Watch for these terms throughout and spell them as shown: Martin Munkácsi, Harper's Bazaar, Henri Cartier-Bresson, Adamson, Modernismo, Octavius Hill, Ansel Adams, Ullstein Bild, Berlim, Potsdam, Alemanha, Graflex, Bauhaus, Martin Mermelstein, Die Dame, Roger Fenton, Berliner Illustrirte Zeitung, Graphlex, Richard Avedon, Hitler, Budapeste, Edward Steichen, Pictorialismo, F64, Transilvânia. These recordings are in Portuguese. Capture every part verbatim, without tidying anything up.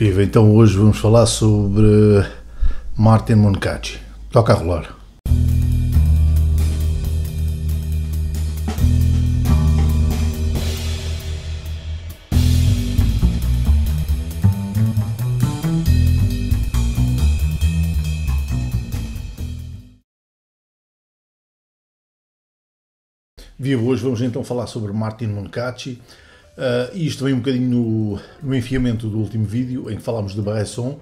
Viva, então hoje vamos falar sobre Martin Munkácsi. Toca a rolar. Viva, hoje vamos então falar sobre Martin Munkácsi. Uh, isto vem um bocadinho no, no enfiamento do último vídeo, em que falámos de Bresson,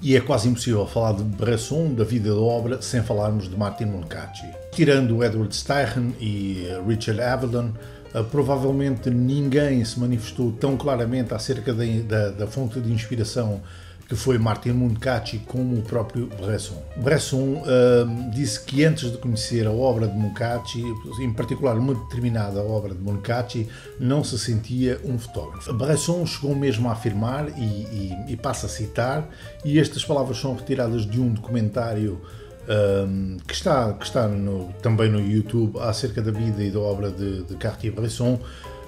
e é quase impossível falar de Bresson, da vida da obra, sem falarmos de Martin Munkácsi. Tirando Edward Steichen e Richard Avedon, uh, provavelmente ninguém se manifestou tão claramente acerca de, da, da fonte de inspiração que foi Martin Munkácsi como o próprio Bresson. Bresson uh, disse que antes de conhecer a obra de Munkácsi, em particular uma determinada obra de Munkácsi, não se sentia um fotógrafo. Bresson chegou mesmo a afirmar, e, e, e passa a citar, e estas palavras são retiradas de um documentário um, que está, que está no, também no YouTube, acerca da vida e da obra de, de Cartier-Bresson,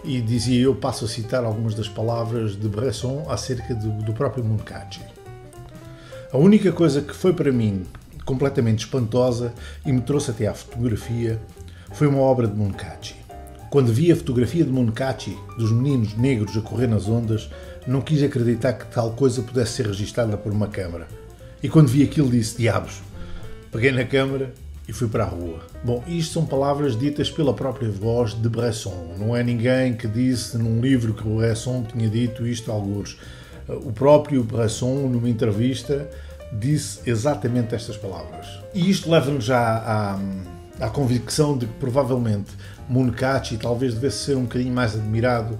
e dizia, eu passo a citar algumas das palavras de Bresson acerca do, do próprio Munkácsi. A única coisa que foi para mim completamente espantosa e me trouxe até à fotografia foi uma obra de Munkácsi. Quando vi a fotografia de Munkácsi, dos meninos negros a correr nas ondas, não quis acreditar que tal coisa pudesse ser registada por uma câmara. E quando vi aquilo disse, diabos, peguei na câmara e fui para a rua. Bom, isto são palavras ditas pela própria voz de Bresson. Não é ninguém que disse num livro que Bresson tinha dito isto a algures. O próprio Bresson, numa entrevista, disse exatamente estas palavras. E isto leva-nos já à, à convicção de que provavelmente Munkácsi talvez devesse ser um bocadinho mais admirado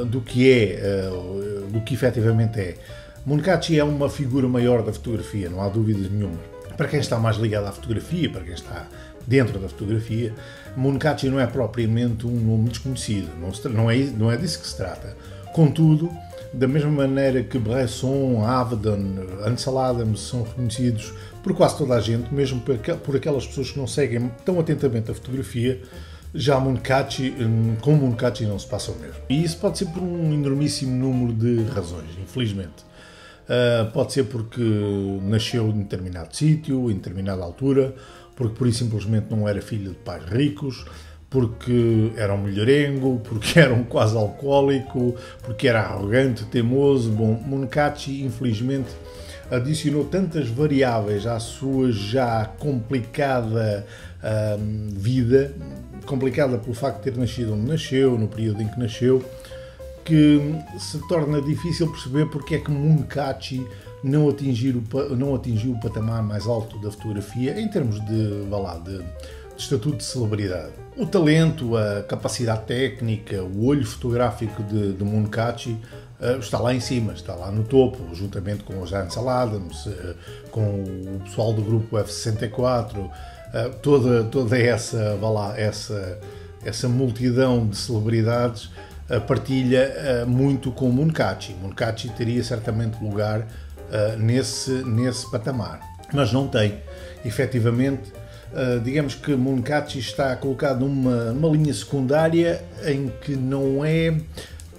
uh, do que é, uh, do que efetivamente é. Munkácsi é uma figura maior da fotografia, não há dúvidas nenhuma. Para quem está mais ligado à fotografia, para quem está dentro da fotografia, Munkácsi não é propriamente um nome desconhecido, não é, não é disso que se trata. Contudo, da mesma maneira que Bresson, Avedon, Ansel Adams são reconhecidos por quase toda a gente, mesmo por aquelas pessoas que não seguem tão atentamente a fotografia, já Munkácsi, com Munkácsi não se passa o mesmo. E isso pode ser por um enormíssimo número de razões, infelizmente. Uh, pode ser porque nasceu em determinado sítio, em determinada altura, porque por isso simplesmente não era filho de pais ricos, porque era um mulherengo, porque era um quase alcoólico, porque era arrogante, teimoso. Bom, Munkácsi, infelizmente, adicionou tantas variáveis à sua já complicada uh, vida, complicada pelo facto de ter nascido onde nasceu, no período em que nasceu, que se torna difícil perceber porque é que Munkácsi não atingiu, não atingiu o patamar mais alto da fotografia em termos de, vá lá, de, de estatuto de celebridade. O talento, a capacidade técnica, o olho fotográfico de, de Munkácsi uh, está lá em cima, está lá no topo, juntamente com os Ansel Adams, uh, com o pessoal do grupo F sessenta e quatro, uh, toda, toda essa, vá lá, essa, essa multidão de celebridades partilha uh, muito com Munkácsi. Munkácsi teria certamente lugar uh, nesse, nesse patamar, mas não tem. Efetivamente, uh, digamos que Munkácsi está colocado numa, numa linha secundária em que não é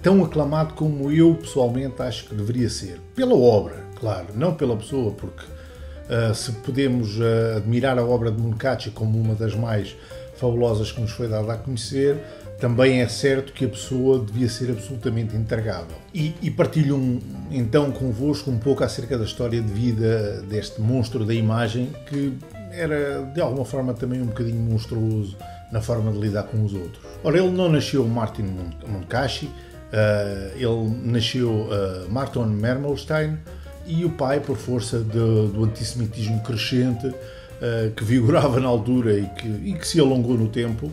tão aclamado como eu pessoalmente acho que deveria ser. Pela obra, claro, não pela pessoa, porque uh, se podemos uh, admirar a obra de Munkácsi como uma das mais fabulosas que nos foi dada a conhecer, também é certo que a pessoa devia ser absolutamente intragável. E, e partilho um, então convosco um pouco acerca da história de vida deste monstro da imagem, que era de alguma forma também um bocadinho monstruoso na forma de lidar com os outros. Ora, ele não nasceu Martin Munkácsi, uh, ele nasceu uh, Martin Mermelstein, e o pai, por força do, do antissemitismo crescente uh, que vigorava na altura e que, e que se alongou no tempo,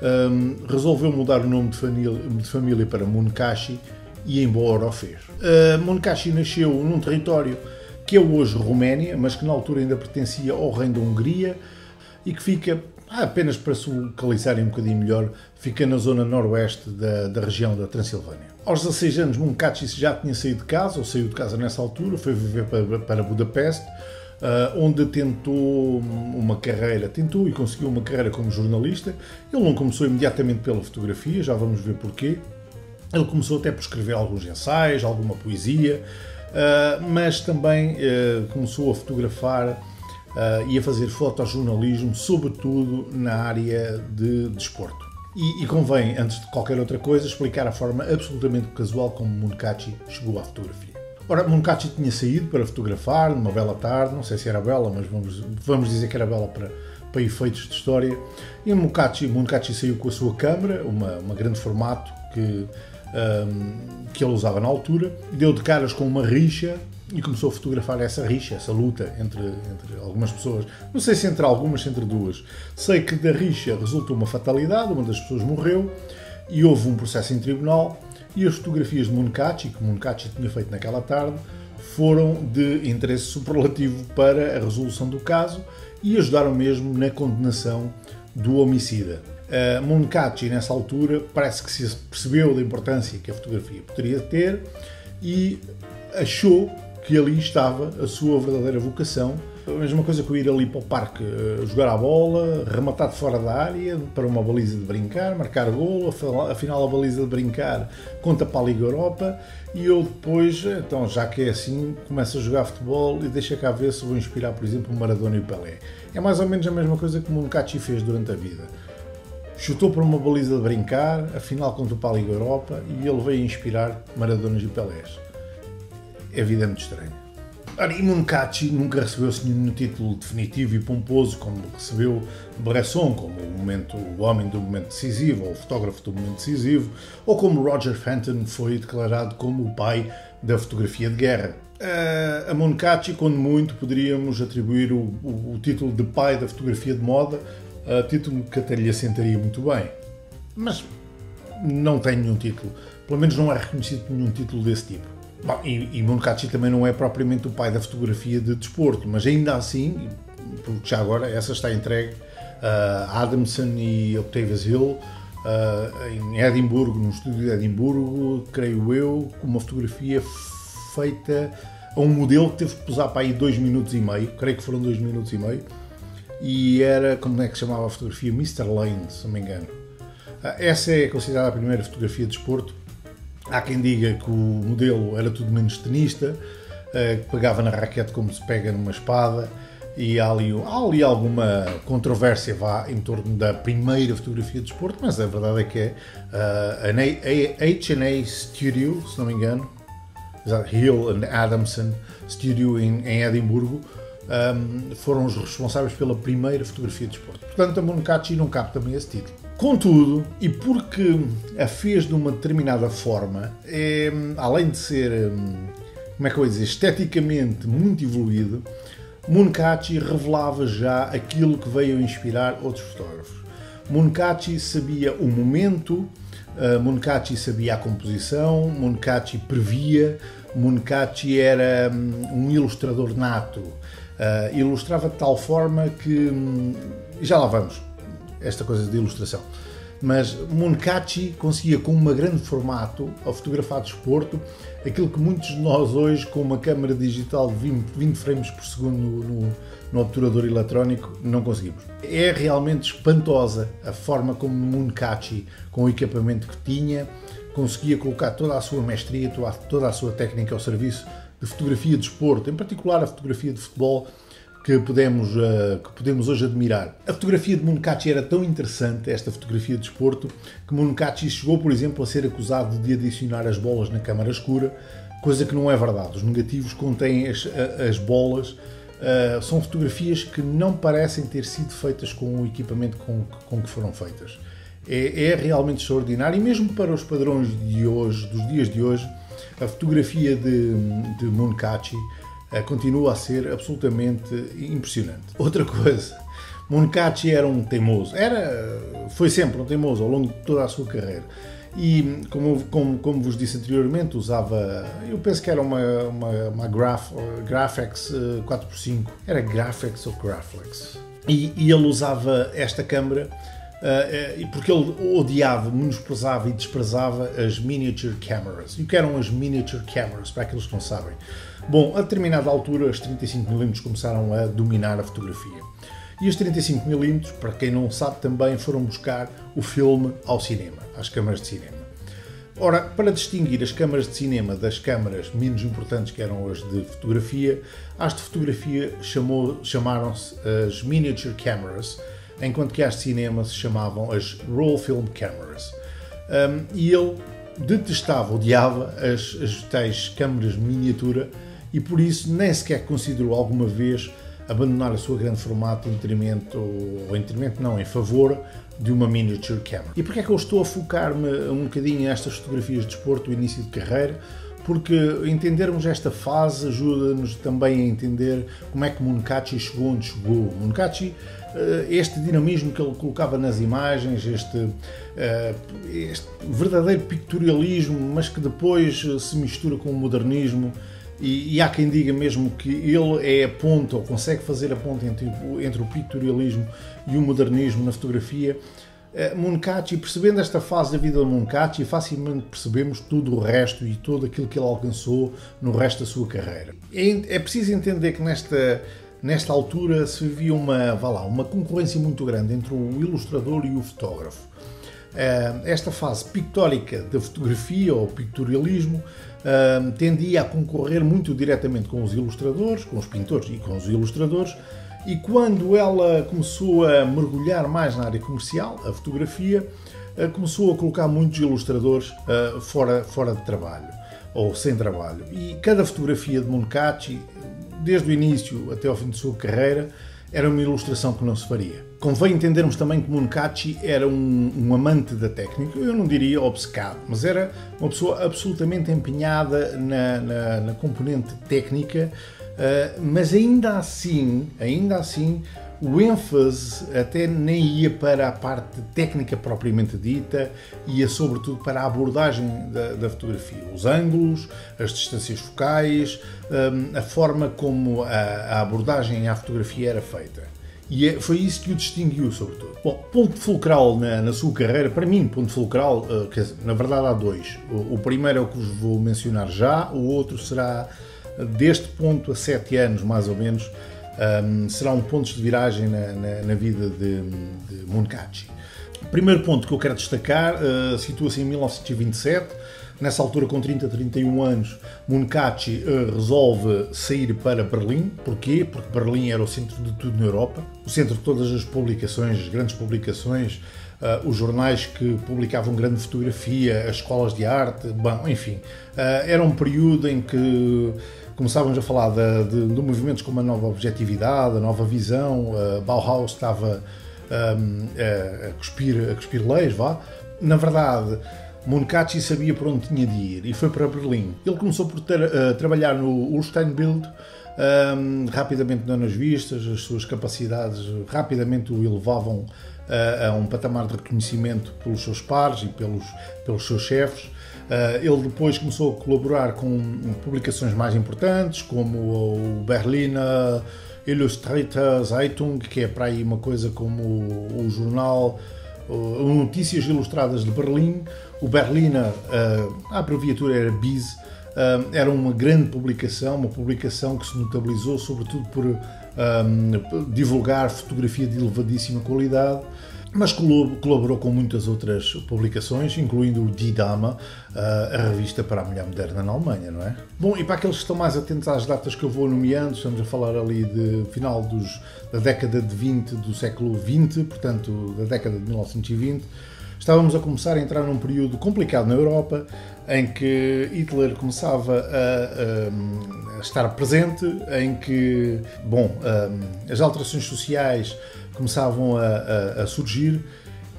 Um, resolveu mudar o nome de família, de família para Munkácsi, e embora o fez. Uh, Munkácsi nasceu num território que é hoje Roménia, mas que na altura ainda pertencia ao Reino da Hungria e que fica, apenas para se localizarem um bocadinho melhor, fica na zona noroeste da, da região da Transilvânia. Aos dezasseis anos, Munkácsi já tinha saído de casa, ou saiu de casa nessa altura, foi viver para, para Budapeste, Uh, onde tentou uma carreira, tentou e conseguiu uma carreira como jornalista. Ele não começou imediatamente pela fotografia, já vamos ver porquê. Ele começou até por escrever alguns ensaios, alguma poesia, uh, mas também uh, começou a fotografar uh, e a fazer fotojornalismo, sobretudo na área de desporto. E, e convém, antes de qualquer outra coisa, explicar a forma absolutamente casual como Munkácsi chegou à fotografia. Ora, Munkácsi tinha saído para fotografar numa bela tarde, não sei se era bela, mas vamos, vamos dizer que era bela para, para efeitos de história, e Munkácsi, Munkácsi saiu com a sua câmara, uma, uma grande formato que, um, que ele usava na altura, deu de caras com uma rixa e começou a fotografar essa rixa, essa luta entre, entre algumas pessoas, não sei se entre algumas, se entre duas. Sei que da rixa resultou uma fatalidade, uma das pessoas morreu e houve um processo em tribunal. E as fotografias de Munkácsi, que Munkácsi tinha feito naquela tarde, foram de interesse superlativo para a resolução do caso e ajudaram mesmo na condenação do homicida. Uh, Munkácsi, nessa altura, parece que se percebeu da importância que a fotografia poderia ter e achou que ali estava a sua verdadeira vocação. A mesma coisa que eu ir ali para o parque jogar a bola, rematar de fora da área para uma baliza de brincar, marcar golo, afinal a baliza de brincar conta para a Liga Europa e eu depois, então já que é assim, começo a jogar futebol e deixa cá ver se vou inspirar, por exemplo, o Maradona e o Pelé. É mais ou menos a mesma coisa que o Munkácsi fez durante a vida. Chutou para uma baliza de brincar, afinal conta para a Liga Europa e ele veio inspirar Maradonas e Pelés. A vida é muito estranha. E Munkácsi nunca recebeu assim nenhum título definitivo e pomposo como recebeu Bresson, como o, momento, o homem do momento decisivo, ou o fotógrafo do momento decisivo, ou como Roger Fenton foi declarado como o pai da fotografia de guerra. A Munkácsi, quando muito, poderíamos atribuir o, o, o título de pai da fotografia de moda, a título que até lhe assentaria muito bem. Mas não tem nenhum título, pelo menos não é reconhecido nenhum título desse tipo. Bom, e, e Munkácsi também não é propriamente o pai da fotografia de desporto, mas ainda assim, porque já agora essa está entregue a uh, Adamson e Octavius Hill uh, em Edimburgo, num estúdio de Edimburgo, creio eu, com uma fotografia feita a um modelo que teve que pesar para aí dois minutos e meio, creio que foram dois minutos e meio, e era, como é que se chamava a fotografia? mister Lane, se não me engano. Uh, essa é considerada a primeira fotografia de desporto. Há quem diga que o modelo era tudo menos tenista, que pegava na raquete como se pega numa espada, e há ali, há ali alguma controvérsia vá, em torno da primeira fotografia de desporto, mas a verdade é que é a H and A Studio, se não me engano, Hill and Adamson Studio em, em Edimburgo, foram os responsáveis pela primeira fotografia de desporto. Portanto, a Munkácsi não cabe também esse título. Contudo, e porque a fez de uma determinada forma, é, além de ser, como é que eu ia dizer, esteticamente muito evoluído, Munkácsi revelava já aquilo que veio a inspirar outros fotógrafos. Munkácsi sabia o momento, Munkácsi sabia a composição, Munkácsi previa, Munkácsi era um ilustrador nato, ilustrava de tal forma que, já lá vamos, esta coisa de ilustração, mas Munkácsi conseguia com um grande formato ao fotografar desporto aquilo que muitos de nós hoje com uma câmara digital de vinte frames por segundo no, no, no obturador eletrónico não conseguimos. É realmente espantosa a forma como Munkácsi, com o equipamento que tinha, conseguia colocar toda a sua mestria, toda a sua técnica ao serviço de fotografia de desporto, em particular a fotografia de futebol, Que podemos, que podemos hoje admirar. A fotografia de Munkácsi era tão interessante, esta fotografia de desporto, que Munkácsi chegou, por exemplo, a ser acusado de adicionar as bolas na câmara escura, coisa que não é verdade. Os negativos contêm as, as bolas. São fotografias que não parecem ter sido feitas com o equipamento com, com que foram feitas. É, é realmente extraordinário, e mesmo para os padrões de hoje, dos dias de hoje, a fotografia de, de Munkácsi continua a ser absolutamente impressionante. Outra coisa, Munkácsi era um teimoso, era, foi sempre um teimoso ao longo de toda a sua carreira e, como, como, como vos disse anteriormente, usava, eu penso que era uma, uma, uma graf, Graphlex quatro por cinco, era Graphlex ou Graflex, e, e ele usava esta câmera porque ele odiava, menosprezava e desprezava as miniature cameras. E o que eram as miniature cameras, para aqueles que não sabem? Bom, a determinada altura as trinta e cinco milímetros começaram a dominar a fotografia. E as trinta e cinco milímetros, para quem não sabe também, foram buscar o filme ao cinema, às câmaras de cinema. Ora, para distinguir as câmaras de cinema das câmaras menos importantes que eram as de fotografia, as de fotografia chamaram-se as miniature cameras, enquanto que as de cinema se chamavam as roll film cameras. Um, e ele detestava, odiava as, as tais câmaras de miniatura e por isso nem sequer considerou alguma vez abandonar o seu grande formato em detrimento, ou em detrimento não, em favor de uma miniature camera. E porquê é que eu estou a focar-me um bocadinho nestas fotografias de desporto, o início de carreira? Porque entendermos esta fase ajuda-nos também a entender como é que Munkácsi chegou onde chegou. Munkácsi, este dinamismo que ele colocava nas imagens, este, este verdadeiro pictorialismo, mas que depois se mistura com o modernismo, e, e há quem diga mesmo que ele é a ponta, ou consegue fazer a ponta entre, entre o pictorialismo e o modernismo na fotografia. Munkácsi, percebendo esta fase da vida de Munkácsi, facilmente percebemos tudo o resto e tudo aquilo que ele alcançou no resto da sua carreira. É, é preciso entender que nesta, nesta altura se vivia uma, vá lá, uma concorrência muito grande entre o ilustrador e o fotógrafo. Esta fase pictórica da fotografia, ou pictorialismo, tendia a concorrer muito diretamente com os ilustradores, com os pintores e com os ilustradores, e quando ela começou a mergulhar mais na área comercial, a fotografia, começou a colocar muitos ilustradores fora, fora de trabalho, ou sem trabalho. E cada fotografia de Munkácsi, desde o início até ao fim de sua carreira, era uma ilustração que não se faria. Convém entendermos também que Munkácsi era um, um amante da técnica, eu não diria obcecado, mas era uma pessoa absolutamente empenhada na, na, na componente técnica, uh, mas ainda assim, ainda assim, o ênfase até nem ia para a parte técnica propriamente dita, ia sobretudo para a abordagem da, da fotografia. Os ângulos, as distâncias focais, a forma como a, a abordagem à fotografia era feita. E foi isso que o distinguiu, sobretudo. Bom, ponto fulcral na, na sua carreira, para mim, ponto fulcral, quer dizer, na verdade há dois. O, o primeiro é o que vos vou mencionar já, o outro será deste ponto a sete anos, mais ou menos. Um, será um ponto de viragem na, na, na vida de, de Munkácsi. O primeiro ponto que eu quero destacar uh, situa-se em mil novecentos e vinte e sete. Nessa altura, com trinta, trinta e um anos, Munkácsi uh, resolve sair para Berlim. Porquê? Porque Berlim era o centro de tudo na Europa, o centro de todas as publicações, as grandes publicações, uh, os jornais que publicavam grande fotografia, as escolas de arte, bom, enfim. Uh, era um período em que começávamos a falar de, de, de movimentos como a nova objetividade, a nova visão, a Bauhaus estava um, a, a, cuspir, a cuspir leis, vá. Na verdade, Munkácsi sabia para onde tinha de ir e foi para Berlim. Ele começou por ter, a trabalhar no Ullstein Bild, um, rapidamente dando as vistas, as suas capacidades rapidamente o elevavam a, a um patamar de reconhecimento pelos seus pares e pelos, pelos seus chefes. Uh, ele depois começou a colaborar com publicações mais importantes, como o Berliner Illustrirte Zeitung, que é para aí uma coisa como o, o jornal o, Notícias Ilustradas de Berlim. O Berliner, uh, a abreviatura era B I Z, uh, era uma grande publicação, uma publicação que se notabilizou sobretudo por um, divulgar fotografia de elevadíssima qualidade, mas colaborou com muitas outras publicações, incluindo o Die Dame, a revista para a mulher moderna na Alemanha, não é? Bom, e para aqueles que estão mais atentos às datas que eu vou nomeando, estamos a falar ali de final dos, da década de vinte do século vinte, portanto, da década de mil novecentos e vinte, estávamos a começar a entrar num período complicado na Europa, em que Hitler começava a, a, a estar presente, em que, bom, as alterações sociais começavam a, a, a surgir,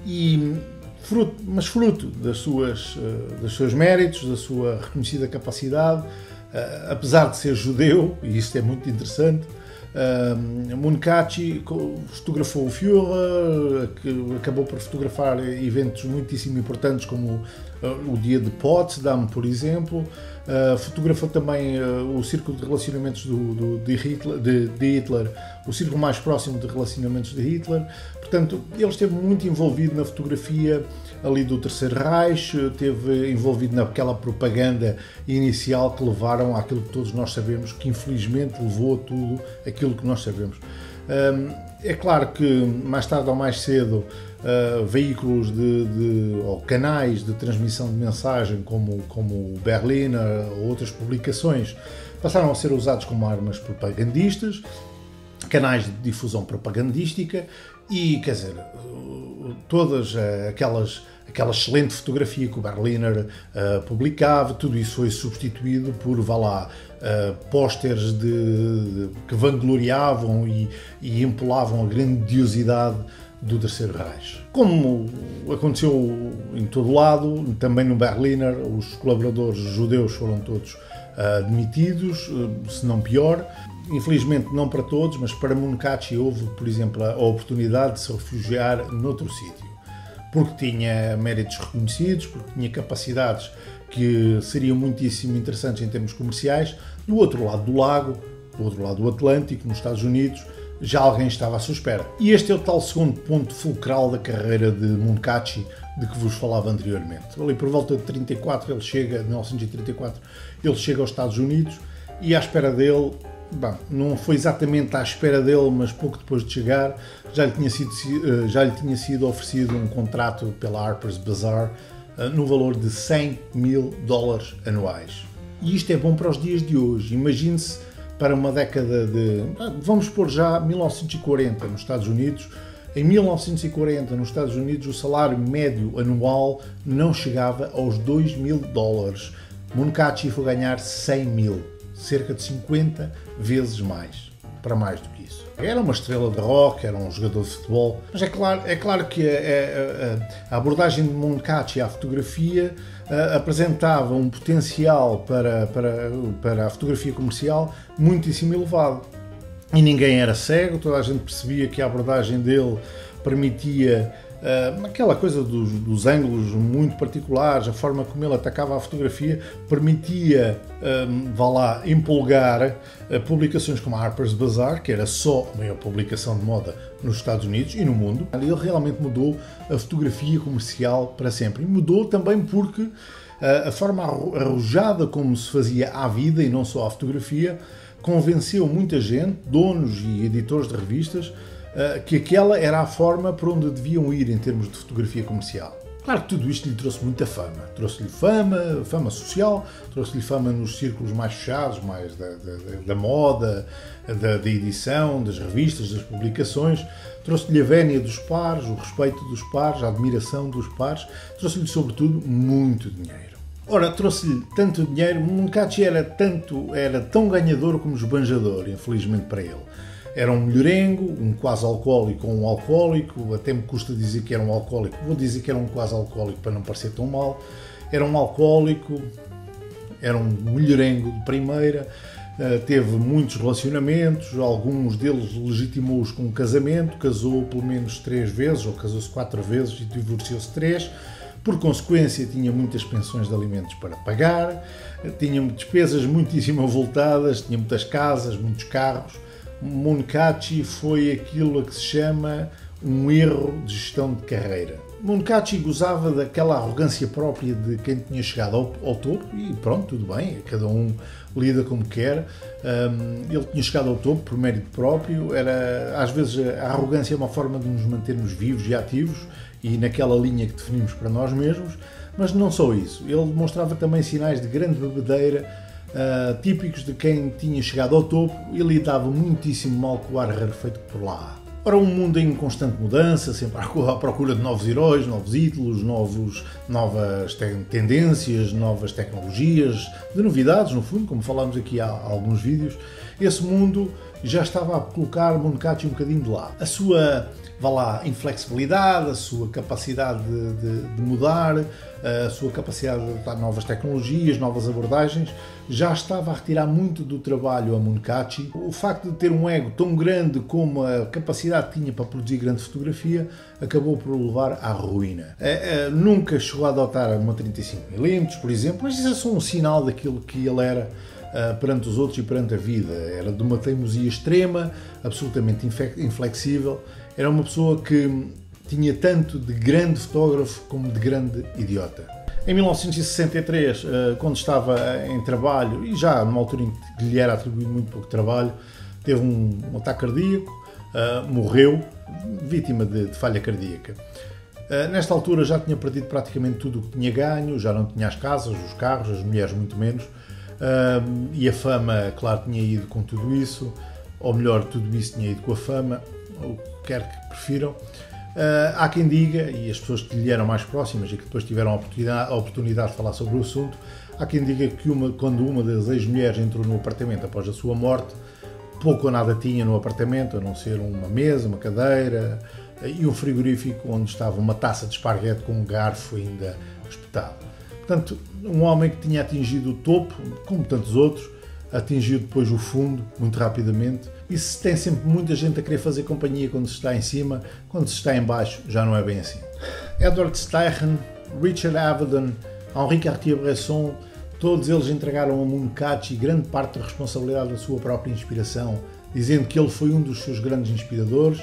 e fruto, mas fruto das suas, dos seus méritos, da sua reconhecida capacidade, apesar de ser judeu, e isto é muito interessante, Munkácsi fotografou o Führer, que acabou por fotografar eventos muitíssimo importantes como o dia de Potsdam, por exemplo. Fotografou também o círculo de relacionamentos do, do, de, Hitler, de, de Hitler, o círculo mais próximo de relacionamentos de Hitler. Portanto, ele esteve muito envolvido na fotografia ali do Terceiro Reich, esteve envolvido naquela propaganda inicial que levaram àquilo que todos nós sabemos, que infelizmente levou a tudo aquilo que nós sabemos. É claro que mais tarde ou mais cedo uh, veículos de, de, ou canais de transmissão de mensagem como, como o Berliner ou outras publicações passaram a ser usados como armas propagandistas, canais de difusão propagandística e, quer dizer, todas aquelas, aquela excelente fotografia que o Berliner uh, publicava, tudo isso foi substituído por, vá lá, uh, pósteres de, de, que vangloriavam e, e empolavam a grandiosidade do Terceiro Reich. Como aconteceu em todo lado, também no Berliner, os colaboradores judeus foram todos uh, demitidos, uh, se não pior. Infelizmente não para todos, mas para Munkácsi houve, por exemplo, a oportunidade de se refugiar noutro sítio, porque tinha méritos reconhecidos, porque tinha capacidades que seriam muitíssimo interessantes em termos comerciais. Do outro lado do lago, do outro lado do Atlântico, nos Estados Unidos, já alguém estava à sua espera. E este é o tal segundo ponto fulcral da carreira de Munkácsi, de que vos falava anteriormente. Ali por volta de trinta e quatro, ele chega, mil novecentos e trinta e quatro, ele chega aos Estados Unidos e à espera dele, bom, não foi exatamente à espera dele, mas pouco depois de chegar, já lhe tinha sido, já lhe tinha sido oferecido um contrato pela Harper's Bazaar no valor de cem mil dólares anuais. E isto é bom para os dias de hoje. Imagine-se para uma década de... Vamos pôr já mil novecentos e quarenta nos Estados Unidos. Em mil novecentos e quarenta, nos Estados Unidos, o salário médio anual não chegava aos dois mil dólares. Munkácsi foi ganhar cem mil. Cerca de cinquenta vezes mais, para mais do que isso. Era uma estrela de rock, era um jogador de futebol, mas é claro, é claro que a, a, a abordagem de Munkácsi à fotografia a, apresentava um potencial para, para, para a fotografia comercial muitíssimo elevado. E ninguém era cego, toda a gente percebia que a abordagem dele permitia Uh, aquela coisa dos, dos ângulos muito particulares, a forma como ele atacava a fotografia, permitia, um, vá lá, empolgar uh, publicações como a Harper's Bazaar, que era só a maior publicação de moda nos Estados Unidos e no mundo. Ele realmente mudou a fotografia comercial para sempre. E mudou também porque uh, a forma arrojada como se fazia à vida, e não só à fotografia, convenceu muita gente, donos e editores de revistas, que aquela era a forma por onde deviam ir em termos de fotografia comercial. Claro que tudo isto lhe trouxe muita fama. Trouxe-lhe fama, fama social, trouxe-lhe fama nos círculos mais fechados, mais da, da, da moda, da, da edição, das revistas, das publicações. Trouxe-lhe a vénia dos pares, o respeito dos pares, a admiração dos pares. Trouxe-lhe, sobretudo, muito dinheiro. Ora, trouxe-lhe tanto dinheiro, Munkácsi era, tanto, era tão ganhador como esbanjador, infelizmente para ele. Era um melhorengo, um quase-alcoólico ou um alcoólico, até me custa dizer que era um alcoólico, vou dizer que era um quase-alcoólico para não parecer tão mal. Era um alcoólico, era um melhorengo de primeira, teve muitos relacionamentos, alguns deles legitimou-os com um casamento, casou pelo menos três vezes, ou casou-se quatro vezes e divorciou-se três. Por consequência, tinha muitas pensões de alimentos para pagar, tinha despesas muitíssimo avultadas, tinha muitas casas, muitos carros. Munkácsi foi aquilo a que se chama um erro de gestão de carreira. Munkácsi gozava daquela arrogância própria de quem tinha chegado ao, ao topo, e pronto, tudo bem, cada um lida como quer. Um, ele tinha chegado ao topo por mérito próprio. Era, às vezes a arrogância é uma forma de nos mantermos vivos e ativos e naquela linha que definimos para nós mesmos, mas não só isso. Ele demonstrava também sinais de grande bebedeira, Uh, típicos de quem tinha chegado ao topo e lidava muitíssimo mal com o ar rarefeito por lá. Ora, um mundo em constante mudança, sempre à procura de novos heróis, novos ídolos, novos, novas tendências, novas tecnologias, de novidades, no fundo, como falámos aqui há, há alguns vídeos. Esse mundo já estava a colocar Munkácsi um bocadinho de lado. A sua, vá lá, inflexibilidade, a sua capacidade de, de, de mudar, a sua capacidade de adaptar novas tecnologias, novas abordagens, já estava a retirar muito do trabalho a Munkácsi. O facto de ter um ego tão grande como a capacidade que tinha para produzir grande fotografia acabou por o levar à ruína. Nunca chegou a adotar uma trinta e cinco milímetros, por exemplo, mas isso é só um sinal daquilo que ele era perante os outros e perante a vida. Era de uma teimosia extrema, absolutamente inflexível. Era uma pessoa que tinha tanto de grande fotógrafo como de grande idiota. Em mil novecentos e sessenta e três, quando estava em trabalho, e já numa altura em que lhe era atribuído muito pouco trabalho, teve um ataque cardíaco, uh, morreu vítima de, de falha cardíaca. Uh, nesta altura já tinha perdido praticamente tudo o que tinha ganho, já não tinha as casas, os carros, as mulheres muito menos, uh, e a fama, claro, tinha ido com tudo isso, ou melhor, tudo isso tinha ido com a fama, ou quer que prefiram. Uh, há quem diga, e as pessoas que lhe eram mais próximas e que depois tiveram a oportunidade, a oportunidade de falar sobre o assunto, há quem diga que uma, quando uma das ex-mulheres entrou no apartamento após a sua morte, pouco ou nada tinha no apartamento, a não ser uma mesa, uma cadeira e um frigorífico onde estava uma taça de esparguete com um garfo ainda espetado. Portanto, um homem que tinha atingido o topo, como tantos outros, atingiu depois o fundo, muito rapidamente, e se tem sempre muita gente a querer fazer companhia quando se está em cima, quando se está em baixo, já não é bem assim. Edward Steichen, Richard Avedon, Henri Cartier-Bresson, todos eles entregaram a Munkácsi grande parte da responsabilidade da sua própria inspiração, dizendo que ele foi um dos seus grandes inspiradores,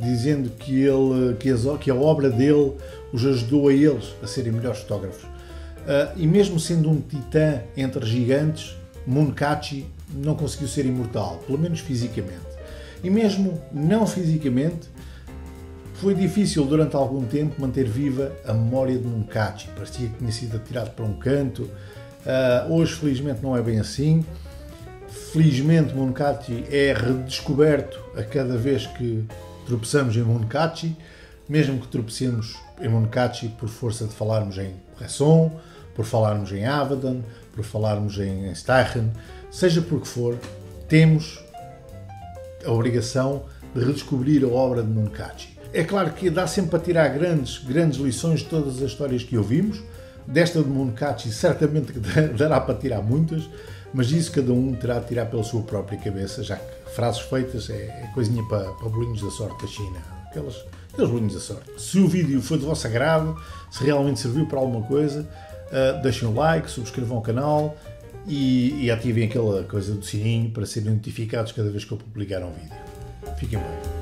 dizendo que, ele, que, as, que a obra dele os ajudou a eles a serem melhores fotógrafos. Uh, e mesmo sendo um titã entre gigantes, Munkácsi não conseguiu ser imortal, pelo menos fisicamente. E mesmo não fisicamente, foi difícil durante algum tempo manter viva a memória de Munkácsi. Parecia que tinha sido atirado para um canto. Uh, hoje, felizmente, não é bem assim. Felizmente, Munkácsi é redescoberto a cada vez que tropeçamos em Munkácsi, mesmo que tropecemos em Munkácsi por força de falarmos em Bresson, por falarmos em Avedon, por falarmos em Steichen, seja por que for, temos a obrigação de redescobrir a obra de Munkácsi. É claro que dá sempre para tirar grandes, grandes lições de todas as histórias que ouvimos. Desta de Munkácsi certamente dará para tirar muitas, mas isso cada um terá de tirar pela sua própria cabeça, já que frases feitas é coisinha para, para bolinhos da sorte da China. Aqueles, aqueles bolinhos da sorte. Se o vídeo foi de vosso agrado, se realmente serviu para alguma coisa, Uh, deixem o like, subscrevam o canal e, e ativem aquela coisa do sininho para serem notificados cada vez que eu publicar um vídeo. Fiquem bem.